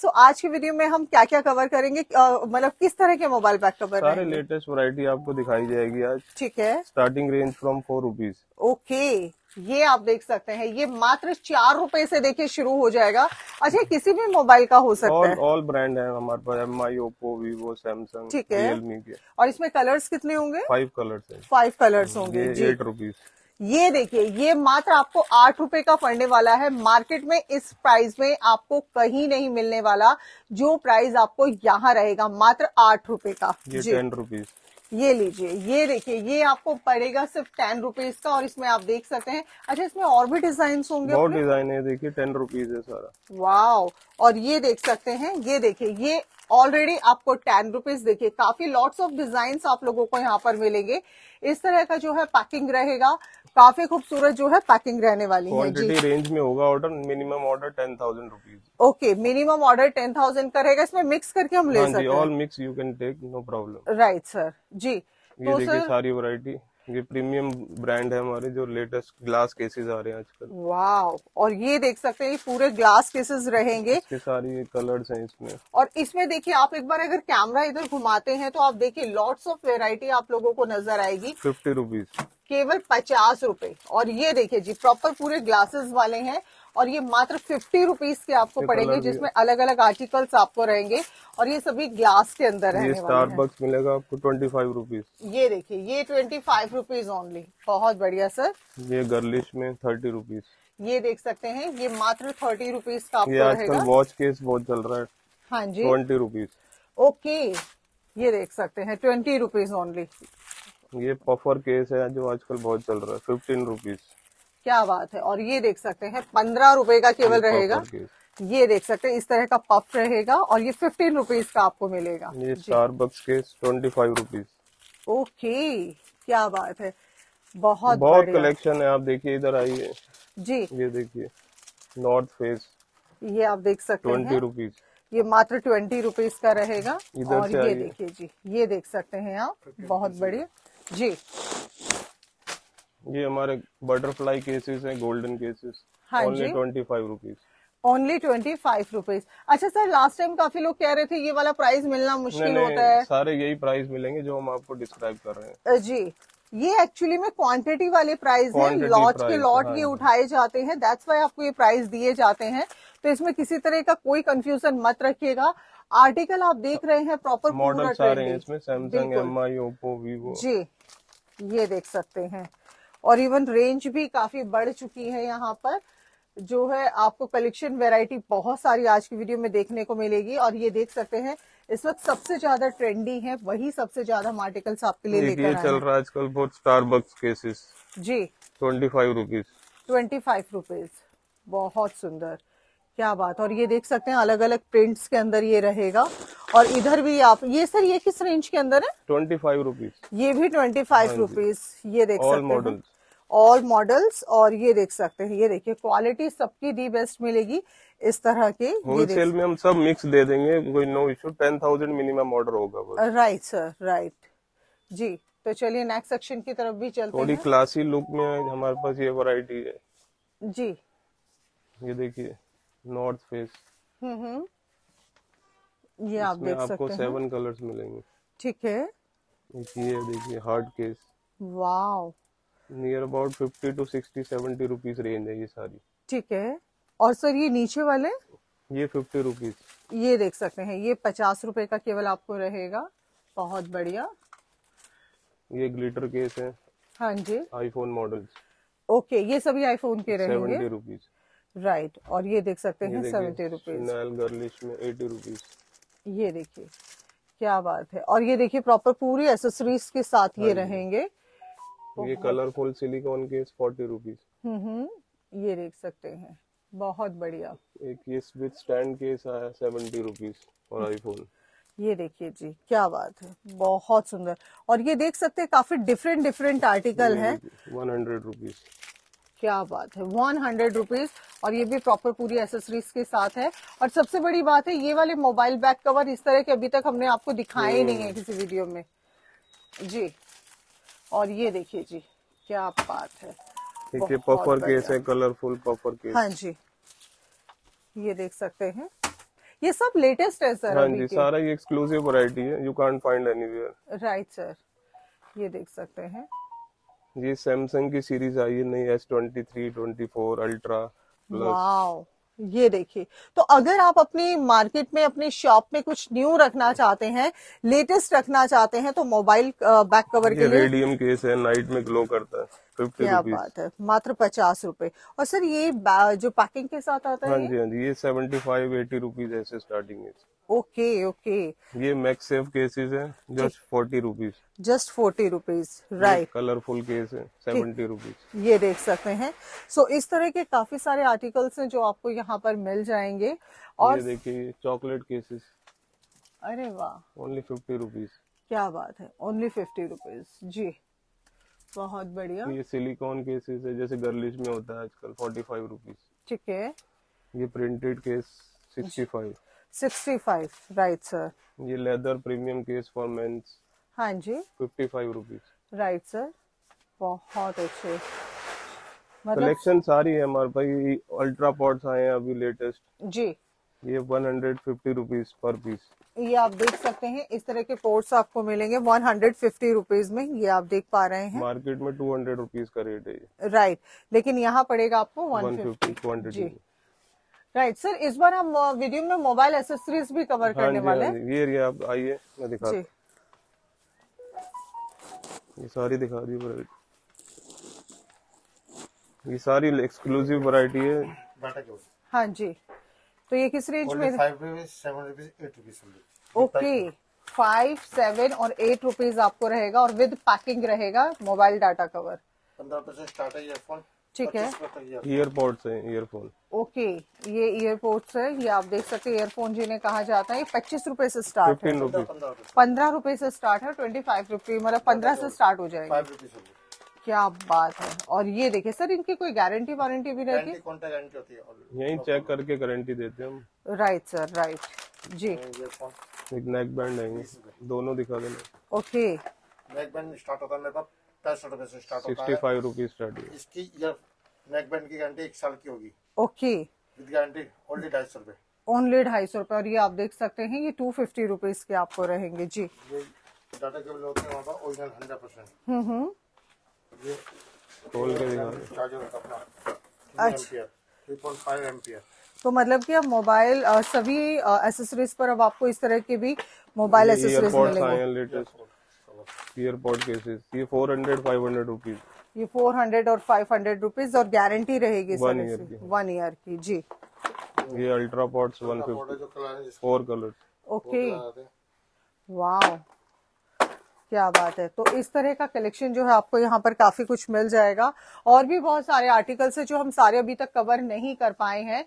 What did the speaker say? सो आज की वीडियो में हम क्या क्या कवर करेंगे, मतलब किस तरह के मोबाइल बैग कवर सारे लेटेस्ट वैरायटी आपको दिखाई जाएगी आज। ठीक है, starting range from 4 rupees. Okay, ये आप देख सकते हैं, ये मात्र 4 रुपए से देखिए शुरू हो जाएगा। अच्छा, किसी भी मोबाइल का हो सकता है, ऑल ब्रांड है हमारे पास, एमआई, ओप्पो, वीवो, सैमसंग, ठीक है, रियलमी के। और इसमें कलर्स कितने होंगे? 5 कलर्स होंगे। 8 रुपीज। ये देखिए, ये मात्र आपको 8 रुपए का पड़ने वाला है। मार्केट में इस प्राइस में आपको कहीं नहीं मिलने वाला, जो प्राइस आपको यहाँ रहेगा मात्र 8 रुपए का। ये 10 रुपीज, ये लीजिए, ये देखिए, ये आपको पड़ेगा सिर्फ 10 रुपीज का। और इसमें आप देख सकते हैं। अच्छा, इसमें और भी डिजाइन होंगे? बहुत डिजाइन है, देखिए 10 रुपीज है सारा। वाओ। और ये देख सकते हैं, ये देखिए, ये ऑलरेडी आपको 10 रुपीज। देखिए, काफी लॉट्स ऑफ डिजाइन आप लोगों को यहाँ पर मिलेंगे। इस तरह का जो है पैकिंग रहेगा, काफी खूबसूरत जो है पैकिंग रहने वाली है। क्वांटिटी रेंज में होगा order, minimum order 10,000 rupees. Okay, minimum order 10,000 का रहेगा। इसमें मिक्स करके हम ले सकते हैं। All mix you can take, no problem. Right sir ji. ये तो देखिए सारी वैरायटी, ये प्रीमियम ब्रांड है हमारे, जो लेटेस्ट ग्लास केसेस आ रहे हैं आजकल। वाव। और ये देख सकते हैं, ये पूरे ग्लास केसेस रहेंगे, इसके सारे कलर्स हैं इसमें। और इसमें देखिए, आप एक बार अगर कैमरा इधर घुमाते हैं तो आप देखिए लॉट्स ऑफ वेरायटी आप लोगों को नजर आएगी। 50 रुपीज, केवल 50 रुपए। और ये देखिए जी, प्रॉपर पूरे ग्लासेस वाले हैं। और ये मात्र 50 रुपीज के आपको पड़ेंगे, जिसमें अलग अलग आर्टिकल्स आपको रहेंगे। और ये सभी ग्लास के अंदर है। स्टारबक्स मिलेगा आपको 25 रुपीज। ये देखिए, ये 25 रुपीज ओनली। बहुत बढ़िया सर। ये गर्लिश में 30 रुपीज। ये देख सकते हैं, ये मात्र 30 रुपीज का आपको रहेगा। आजकल वॉच केस बहुत चल रहा है। हाँ जी, 20 रुपीज। ओके, ये देख सकते हैं, 20 रुपीज ओनली। ये पफर केस है जो आजकल बहुत चल रहा है, 15 रुपीज। क्या बात है। और ये देख सकते हैं, 15 रुपए का केवल रहेगा। ये देख सकते हैं, इस तरह का पफ रहेगा। और ये 15 रुपीज का आपको मिलेगा। ये स्टारबक्स केस 25 रुपीज। ओके, क्या बात है। बहुत कलेक्शन है, आप देखिए, इधर आइए जी। ये देखिए नॉर्थ फेस, ये आप देख सकते हैं, 20 रुपीज। ये मात्र 20 रुपीज का रहेगा। और ये देखिए जी, ये देख सकते हैं आप, बहुत बढ़िया जी। ये हमारे बटरफ्लाई केसेस हैं, golden cases, only 25 rupees. Only 25 rupees. अच्छा सर, लास्ट टाइम काफी लोग कह रहे थे ये वाला प्राइस मिलना मुश्किल होता है। सारे यही प्राइस मिलेंगे जो हम आपको डिस्क्राइब कर रहे हैं जी। ये एक्चुअली में क्वांटिटी वाले प्राइस है, लॉट के लॉट ये उठाए जाते हैं, दैट्स व्हाई आपको ये प्राइस दिए जाते हैं। तो इसमें किसी तरह का कोई कंफ्यूजन मत रखिएगा। आर्टिकल आप देख रहे हैं, प्रॉपर मॉडल सारे हैं इसमें, सैमसंग, एमआई, ओप्पो, वीवो जी। ये देख सकते हैं। और इवन रेंज भी काफी बढ़ चुकी है यहाँ पर, जो है आपको कलेक्शन वैरायटी बहुत सारी आज की वीडियो में देखने को मिलेगी। और ये देख सकते हैं, इस वक्त सबसे ज्यादा ट्रेंडी है, वही सबसे ज्यादा हम आर्टिकल्स आपके लिए लेकर आए हैं। चल रहा है आजकल बहुत स्टारबक्स केसेस जी, 25 रुपीज। 25 रुपीज, बहुत सुंदर, क्या बात। और ये देख सकते हैं, अलग अलग प्रिंट्स के अंदर ये रहेगा। और इधर भी आप, ये सर ये किस रेंज के अंदर है? 25 रुपीज। ये भी 25 रुपीज। ये देख सकते हैं ऑल मॉडल्स। और ये देख सकते हैं, ये देखिए क्वालिटी सबकी दी बेस्ट मिलेगी। इस तरह के होलसेल में हम सब मिक्स दे देंगे, कोई नो इश्यू। 10,000 मिनिमम ऑर्डर होगा। राइट सर, राइट जी। तो चलिए नेक्स्ट सेक्शन की तरफ भी चलते हैं। थोड़ी क्लासी लुक में हमारे पास ये वैरायटी है जी। ये देखिए नॉर्थ फेस। ये आप देख सकते हैं, आपको 7 कलर्स मिलेंगे। ठीक है। ये देखिए hard case. Wow. Near about 50 to 60-70 rupees range है ये सारी। ठीक है। और सर ये नीचे वाले, ये 50 रुपीज। ये देख सकते हैं, ये 50 रुपए का केवल आपको रहेगा। बहुत बढ़िया। ये ग्लिटर केस है। हाँ जी, आईफोन मॉडल्स। ओके, ये सभी आईफोन के रहेंगे। 70 रुपीज। राइट। और ये देख सकते हैं 70 रुपीज। गर्लिश में 80 रुपीज। ये देखिए, क्या बात है। और ये देखिए प्रॉपर पूरी एसेसरीज के साथ ये रहेंगे। ये कलरफुल सिलिकॉन केस 40 रुपीज। ये देख सकते हैं, बहुत बढ़िया। एक ये स्विच स्टैंड केस आया 70 रुपीज और आईफोन। ये देखिए जी, क्या बात है, बहुत सुंदर। और ये देख सकते हैं, काफी डिफरेंट आर्टिकल है। 100 रुपीज। क्या बात है, 100 रुपीज। और ये भी प्रॉपर पूरी एसेसरीज के साथ है। और सबसे बड़ी बात है, ये वाले मोबाइल बैग कवर इस तरह के अभी तक हमने आपको दिखाए नहीं है किसी वीडियो में जी। और ये देखिए जी, क्या बात है। ठीक है, पफर केस है, कलरफुल पफर केस। हाँ जी, ये देख सकते हैं। ये सब लेटेस्ट है सर। हाँ जी, सारा ये एक्सक्लूसिव वैरायटी है, you can't find anywhere. Right sir, ये देख सकते हैं ये सैमसंग की सीरीज आई है नई, S23, 24 अल्ट्रा। वाओ, ये देखिए। तो अगर आप अपनी मार्केट में, अपनी शॉप में कुछ न्यू रखना चाहते हैं, लेटेस्ट रखना चाहते हैं, तो मोबाइल बैक कवर के लिए रेडियम केस है, नाइट में ग्लो करता है। 50 क्या बात है, मात्र 50 रूपए। और सर ये जो पैकिंग के साथ आता है। हाँ जी, हाँ जी, ये 75-80 रूपीज ऐसे स्टार्टिंग है। ओके ओके, ये मैक्सेफ केसेस है, just 40 rupees. Right, colourful case है, 70 रूपीज। ये देख सकते हैं। सो इस तरह के काफी सारे आर्टिकल्स हैं जो आपको यहाँ पर मिल जाएंगे। और ये देखिए चॉकलेट केसेस, अरे वाह, ओनली 50 रूपीज। क्या बात है, ओनली 50 रूपीज जी, बहुत बढ़िया। ये सिलिकॉन केसेस है, जैसे गर्लिश में होता है आजकल, 45 रूपीज। ठीक है, ये प्रिंटेड केस 65। राइट सर, ये leather premium case for mains. हाँ जी, 55 रूपीज। राइट सर, बहुत अच्छे कलेक्शन सारी है हमारे पास। अल्ट्रा पॉड्स आए हैं अभी लेटेस्ट जी, ये 150 रूपीज पर पीस। ये आप देख सकते हैं, इस तरह के पॉड्स आपको मिलेंगे 150 रूपीज में। ये आप देख पा रहे हैं मार्केट में 200 रूपीज का रेट है। राइट, लेकिन यहाँ पड़ेगा आपको 150 जी। राइट सर, इस बार हम वीडियो में मोबाइल एक्सेसरीज भी कवर करने वाले हैं। ये आप आइए, मैं दिखा जी। ये सारी दिखा दी वैरायटी, ये सारी एक्सक्लूसिव वैरायटी है। हाँ जी, तो ये किस रेंज में? 5, 7, 8 रुपीज। ओके, 5, 7 और 8 रुपीज आपको रहेगा, और विद पैकिंग रहेगा मोबाइल डाटा कवर। 15% स्टार्ट है ईयरफोन। ठीक है, ईयरपोर्ट्स है, ईयरफोन। ओके, ये ईयरपोर्ट्स है, ये आप देख सकते हैं, ईयरफोन जिन्हें कहा जाता है। 25 रूपए से स्टार्ट है, 15 रूपए से स्टार्ट है, 25 रूपए, मतलब 15 से स्टार्ट हो जाएगा। क्या बात है। और ये देखिए सर, इनकी कोई गारंटी वारंटी भी रहती है? गारंटी होती है, यही चेक करके गारंटी देते हैं हम। राइट सर, राइट जी। एक नेक बैंड है, दोनों दिखा देना। ओके, नेक बैंड स्टार्ट होता है मेरे पास 65 रूपए से स्टार्ट होता है। 65 रूपीज स्टार्ट है इसकी। नेक बैंड की गारंटी 1 साल की होगी। ओके, विद गारंटी ओनली 250 रूपए, ओनली 250 रूपए। और ये आप देख सकते हैं, ये 250 रूपीज के आपको रहेंगे जी। डाटा केबल होते हैं वहाँ पर ओरिजिनल 100%। ये खोल के दिखा दो, चार्जर होता है अपना। अच्छा, 3.5 एम्पियर। तो मतलब कि अब मोबाइल सभी एक्सेसरीज पर अब आपको इस तरह के भी मोबाइल एक्सेसरीज मिलेंगे। ईयरपोर्ट केसेस ये 400-500 रूपीज। ये 400 और 500 रूपीज, और गारंटी रहेगी 1 ईयर की जी। ये ultra pods 150, 4 colour. Okay, wow, क्या बात है। तो इस तरह का कलेक्शन जो है आपको यहाँ पर काफी कुछ मिल जाएगा। और भी बहुत सारे आर्टिकल्स है जो हम सारे अभी तक कवर नहीं कर पाए हैं।